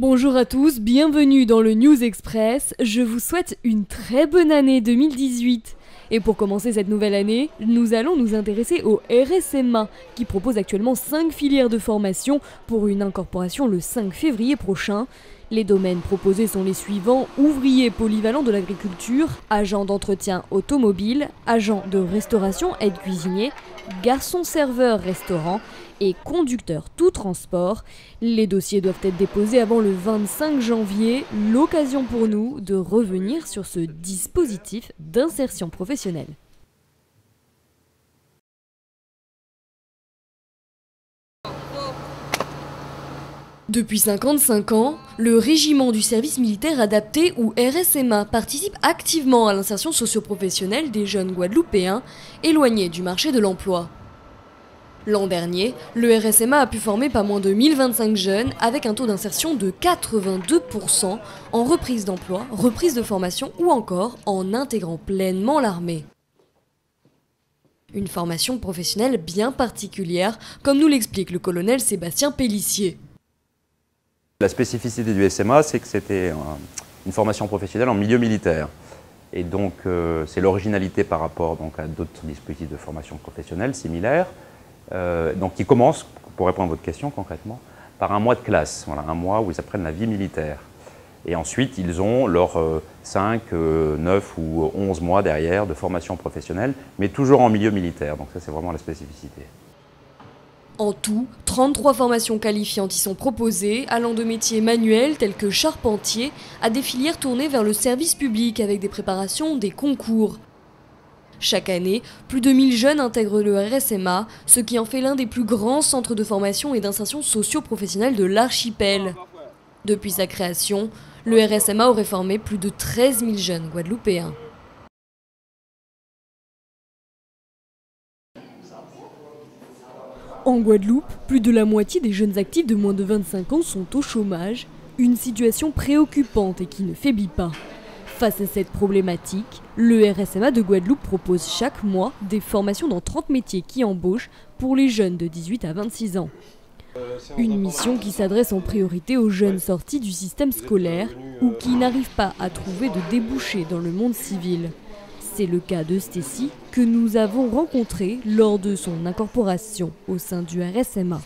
Bonjour à tous, bienvenue dans le News Express, je vous souhaite une très bonne année 2018. Et pour commencer cette nouvelle année, nous allons nous intéresser au RSMA, qui propose actuellement 5 filières de formation pour une incorporation le 5 février prochain. Les domaines proposés sont les suivants: ouvrier polyvalent de l'agriculture, agent d'entretien automobile, agent de restauration aide-cuisinier, garçon serveur restaurant et conducteur tout transport. Les dossiers doivent être déposés avant le 25 janvier, l'occasion pour nous de revenir sur ce dispositif d'insertion professionnelle. Depuis 55 ans, le régiment du service militaire adapté ou RSMA participe activement à l'insertion socio-professionnelle des jeunes Guadeloupéens éloignés du marché de l'emploi. L'an dernier, le RSMA a pu former pas moins de 1025 jeunes avec un taux d'insertion de 82% en reprise d'emploi, reprise de formation ou encore en intégrant pleinement l'armée. Une formation professionnelle bien particulière, comme nous l'explique le colonel Sébastien Pellissier. La spécificité du RSMA, c'est que c'était une formation professionnelle en milieu militaire. Et donc, c'est l'originalité par rapport donc, à d'autres dispositifs de formation professionnelle similaires. Donc, qui commence, pour répondre à votre question concrètement, par un mois de classe. Voilà, un mois où ils apprennent la vie militaire. Et ensuite, ils ont leurs 5, 9 ou 11 mois derrière de formation professionnelle, mais toujours en milieu militaire. Donc, ça, c'est vraiment la spécificité. En tout, 33 formations qualifiantes y sont proposées, allant de métiers manuels tels que charpentier à des filières tournées vers le service public avec des préparations, des concours. Chaque année, plus de 1000 jeunes intègrent le RSMA, ce qui en fait l'un des plus grands centres de formation et d'insertion socio-professionnelle de l'archipel. Depuis sa création, le RSMA aurait formé plus de 13 000 jeunes Guadeloupéens. En Guadeloupe, plus de la moitié des jeunes actifs de moins de 25 ans sont au chômage, une situation préoccupante et qui ne faiblit pas. Face à cette problématique, le RSMA de Guadeloupe propose chaque mois des formations dans 30 métiers qui embauchent pour les jeunes de 18 à 26 ans. Une mission qui s'adresse en priorité aux jeunes sortis du système scolaire ou qui n'arrivent pas à trouver de débouchés dans le monde civil. C'est le cas de Stécy, que nous avons rencontré lors de son incorporation au sein du RSMA.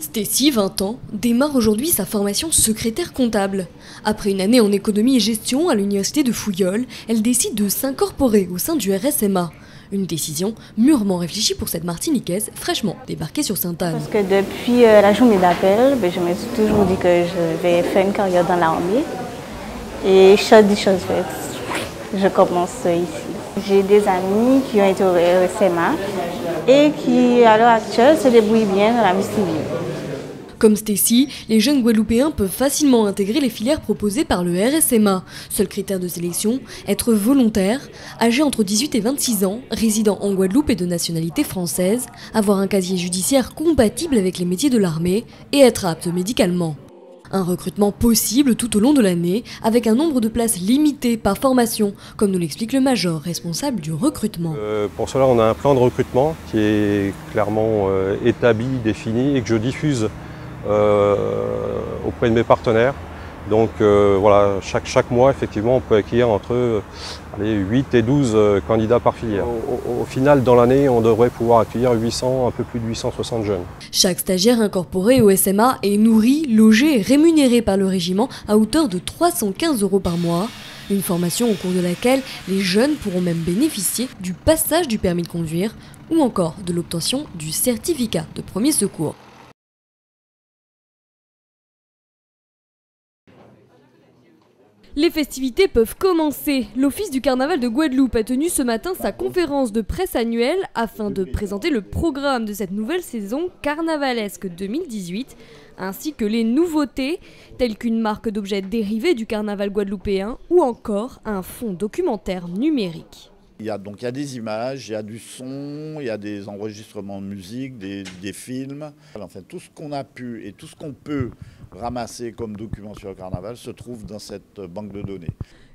Stécy, 20 ans, démarre aujourd'hui sa formation secrétaire comptable. Après une année en économie et gestion à l'université de Fouillole, elle décide de s'incorporer au sein du RSMA. Une décision mûrement réfléchie pour cette Martiniquaise fraîchement débarquée sur Saint-Anne. Parce que depuis la journée d'appel, je me suis toujours dit que je vais faire une carrière dans l'armée. Et chose des choses faites, je commence ici. J'ai des amis qui ont été au RSMA et qui, à l'heure actuelle, se débrouillent bien dans la vie civile. Comme Stécy, les jeunes Guadeloupéens peuvent facilement intégrer les filières proposées par le RSMA. Seul critère de sélection, être volontaire, âgé entre 18 et 26 ans, résident en Guadeloupe et de nationalité française, avoir un casier judiciaire compatible avec les métiers de l'armée et être apte médicalement. Un recrutement possible tout au long de l'année, avec un nombre de places limitées par formation, comme nous l'explique le major responsable du recrutement. Pour cela, on a un plan de recrutement qui est clairement établi, défini et que je diffuse auprès de mes partenaires. Donc voilà, chaque mois, effectivement, on peut acquérir entre allez, 8 et 12 candidats par filière. Au final, dans l'année, on devrait pouvoir accueillir un peu plus de 860 jeunes. Chaque stagiaire incorporé au RSMA est nourri, logé et rémunéré par le régiment à hauteur de 315 € par mois. Une formation au cours de laquelle les jeunes pourront même bénéficier du passage du permis de conduire ou encore de l'obtention du certificat de premier secours. Les festivités peuvent commencer. L'Office du Carnaval de Guadeloupe a tenu ce matin sa conférence de presse annuelle afin de présenter le programme de cette nouvelle saison carnavalesque 2018, ainsi que les nouveautés telles qu'une marque d'objets dérivés du carnaval guadeloupéen ou encore un fonds documentaire numérique. Il y a des images, il y a du son, il y a des enregistrements de musique, des films. Enfin, tout ce qu'on a pu et tout ce qu'on peut ramasser comme documents sur le carnaval se trouve dans cette banque de données.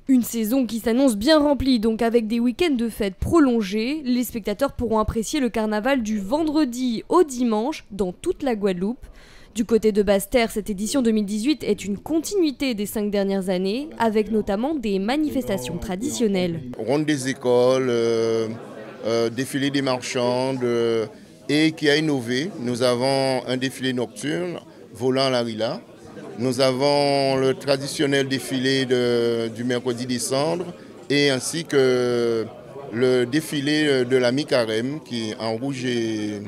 Une saison qui s'annonce bien remplie, donc avec des week-ends de fêtes prolongés, les spectateurs pourront apprécier le carnaval du vendredi au dimanche dans toute la Guadeloupe. Du côté de Basse-Terre, cette édition 2018 est une continuité des 5 dernières années, avec notamment des manifestations traditionnelles. Ronde des écoles, défilé des marchandes, et qui a innové. Nous avons un défilé nocturne, Volant à la Villa. Nous avons le traditionnel défilé du mercredi décembre, et ainsi que le défilé de la mi-carême, qui est en rouge et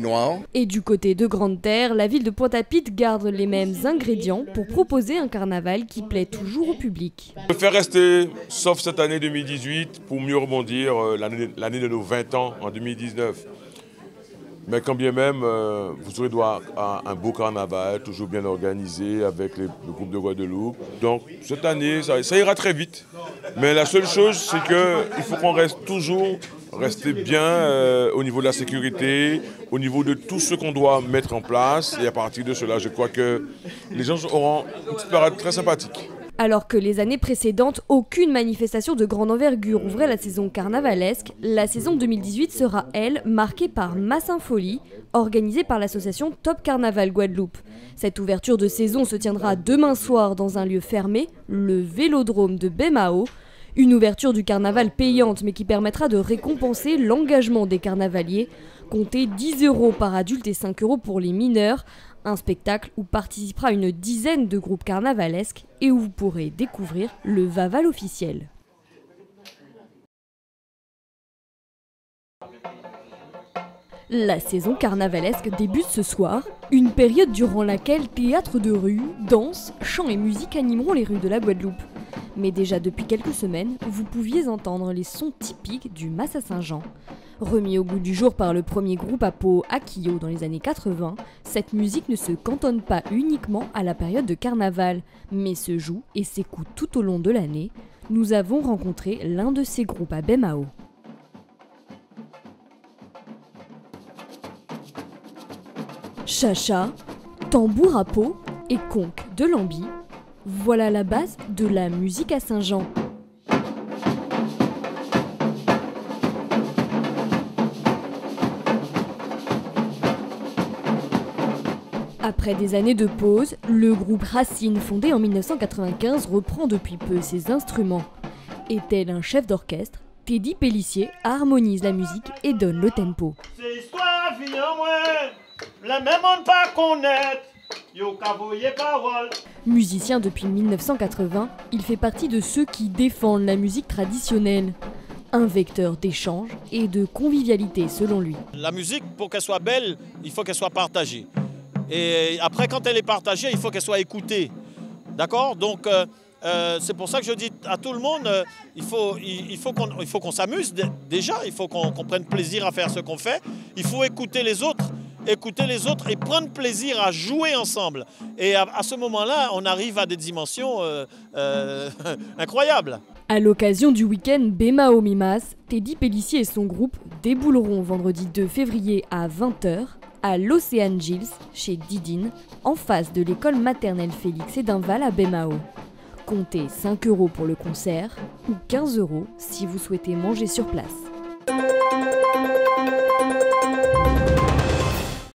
noir. Et du côté de Grande Terre, la ville de Pointe-à-Pitre garde les mêmes ingrédients pour proposer un carnaval qui plaît toujours au public. Je préfère rester, sauf cette année 2018, pour mieux rebondir l'année de nos 20 ans en 2019. Mais quand bien même, vous aurez droit à un beau carnaval, toujours bien organisé avec le groupe de Guadeloupe. Donc cette année, ça ira très vite. Mais la seule chose, c'est qu'il faut qu'on reste toujours rester bien au niveau de la sécurité, au niveau de tout ce qu'on doit mettre en place. Et à partir de cela, je crois que les gens auront une petite parade très sympathique. Alors que les années précédentes, aucune manifestation de grande envergure ouvrait la saison carnavalesque, la saison 2018 sera, elle, marquée par Massinfolie, organisée par l'association Top Carnaval Guadeloupe. Cette ouverture de saison se tiendra demain soir dans un lieu fermé, le Vélodrome de Baie-Mahault. Une ouverture du carnaval payante, mais qui permettra de récompenser l'engagement des carnavaliers. Comptez 10 € par adulte et 5 € pour les mineurs. Un spectacle où participera une dizaine de groupes carnavalesques et où vous pourrez découvrir le Vaval officiel. La saison carnavalesque débute ce soir, une période durant laquelle théâtre de rue, danse, chant et musique animeront les rues de la Guadeloupe. Mais déjà depuis quelques semaines, vous pouviez entendre les sons typiques du Mas à Saint-Jean. Remis au goût du jour par le premier groupe à peau Akio dans les années 80, cette musique ne se cantonne pas uniquement à la période de carnaval, mais se joue et s'écoute tout au long de l'année. Nous avons rencontré l'un de ces groupes à Baie-Mahault. Chacha, tambour à peau et conque de lambi. Voilà la base de la musique à Saint-Jean. Après des années de pause, le groupe Racine, fondé en 1995, reprend depuis peu ses instruments. Et tel un chef d'orchestre, Teddy Pellissier harmonise la musique et donne le tempo. C'est histoire, vie en moins, la même on pas connaître. Musicien depuis 1980, il fait partie de ceux qui défendent la musique traditionnelle. Un vecteur d'échange et de convivialité selon lui. La musique, pour qu'elle soit belle, il faut qu'elle soit partagée. Et après, quand elle est partagée, il faut qu'elle soit écoutée. D'accord? Donc, c'est pour ça que je dis à tout le monde, il faut qu'on s'amuse déjà, il faut qu'on prenne plaisir à faire ce qu'on fait, il faut écouter les autres. Écouter les autres et prendre plaisir à jouer ensemble. Et à ce moment-là, on arrive à des dimensions incroyables. À l'occasion du week-end Baie-Mahault Mi Mas, Teddy Pellissier et son groupe débouleront vendredi 2 février à 20 h à l'Océan Gilles, chez Didine, en face de l'école maternelle Félix-Edinval à Baie-Mahault. Comptez 5 € pour le concert ou 15 € si vous souhaitez manger sur place.